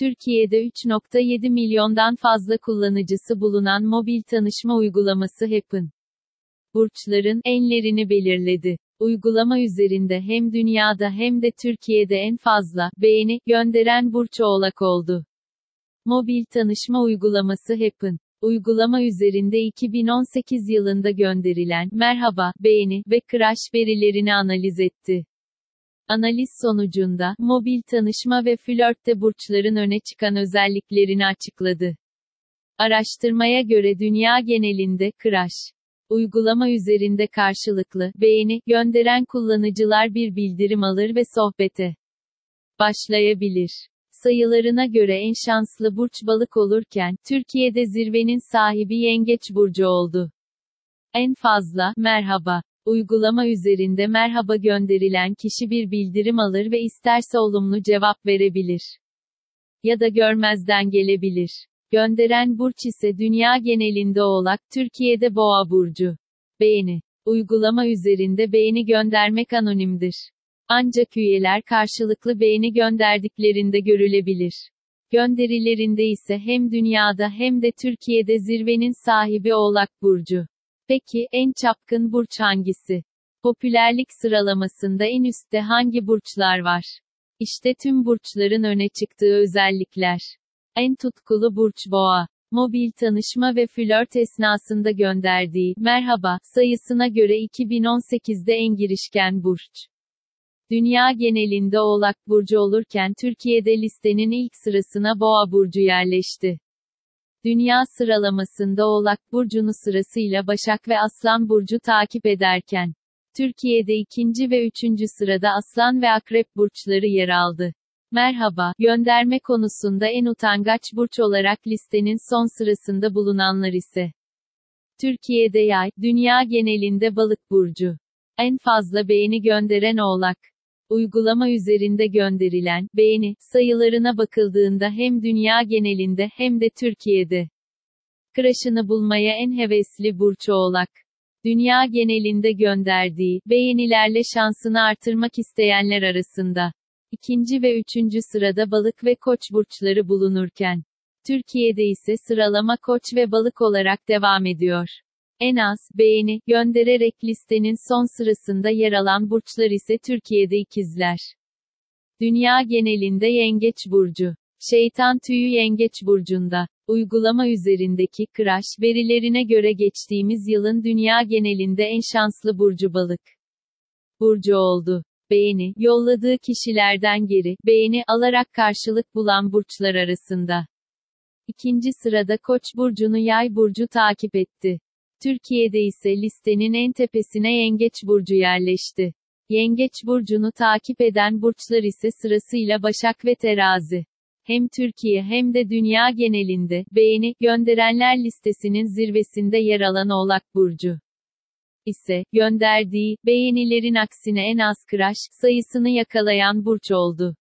Türkiye'de 3.7 milyondan fazla kullanıcısı bulunan mobil tanışma uygulaması Happn, burçların enlerini belirledi. Uygulama üzerinde hem dünyada hem de Türkiye'de en fazla beğeni gönderen burç Oğlak oldu. Mobil tanışma uygulaması Happn, uygulama üzerinde 2018 yılında gönderilen merhaba, beğeni ve crush verilerini analiz etti. Analiz sonucunda, mobil tanışma ve flörtte burçların öne çıkan özelliklerini açıkladı. Araştırmaya göre dünya genelinde, crush uygulama üzerinde karşılıklı, beğeni gönderen kullanıcılar bir bildirim alır ve sohbete başlayabilir. Sayılarına göre en şanslı burç Balık olurken, Türkiye'de zirvenin sahibi Yengeç burcu oldu. En fazla, merhaba uygulama üzerinde merhaba gönderilen kişi bir bildirim alır ve isterse olumlu cevap verebilir ya da görmezden gelebilir. Gönderen burç ise dünya genelinde Oğlak, Türkiye'de Boğa burcu. Beğeni uygulama üzerinde beğeni göndermek anonimdir. Ancak üyeler karşılıklı beğeni gönderdiklerinde görülebilir. Gönderilerinde ise hem dünyada hem de Türkiye'de zirvenin sahibi Oğlak burcu. Peki, en çapkın burç hangisi? Popülerlik sıralamasında en üstte hangi burçlar var? İşte tüm burçların öne çıktığı özellikler. En tutkulu burç Boğa. Mobil tanışma ve flört esnasında gönderdiği merhaba sayısına göre 2018'de en girişken burç. Dünya genelinde Oğlak burcu olurken Türkiye'de listenin ilk sırasına Boğa burcu yerleşti. Dünya sıralamasında Oğlak burcunu sırasıyla Başak ve Aslan burcu takip ederken, Türkiye'de ikinci ve üçüncü sırada Aslan ve Akrep burçları yer aldı. Merhaba gönderme konusunda en utangaç burç olarak listenin son sırasında bulunanlar ise, Türkiye'de Yay, dünya genelinde Balık burcu. En fazla beğeni gönderen Oğlak. Uygulama üzerinde gönderilen beğeni sayılarına bakıldığında hem dünya genelinde hem de Türkiye'de crush'ını bulmaya en hevesli burç Oğlak. Dünya genelinde gönderdiği beğenilerle şansını artırmak isteyenler arasında ikinci ve üçüncü sırada Balık ve Koç burçları bulunurken Türkiye'de ise sıralama Koç ve Balık olarak devam ediyor. En az beğeni göndererek listenin son sırasında yer alan burçlar ise Türkiye'de ikizler. Dünya genelinde Yengeç burcu. Şeytan tüyü Yengeç burcunda. Uygulama üzerindeki crush verilerine göre geçtiğimiz yılın dünya genelinde en şanslı burcu Balık burcu oldu. Beğeni yolladığı kişilerden geri beğeni alarak karşılık bulan burçlar arasında İkinci sırada Koç burcunu Yay burcu takip etti. Türkiye'de ise listenin en tepesine Yengeç burcu yerleşti. Yengeç burcunu takip eden burçlar ise sırasıyla Başak ve Terazi. Hem Türkiye hem de dünya genelinde beğeni gönderenler listesinin zirvesinde yer alan Oğlak burcu ise gönderdiği beğenilerin aksine en az crush sayısını yakalayan burç oldu.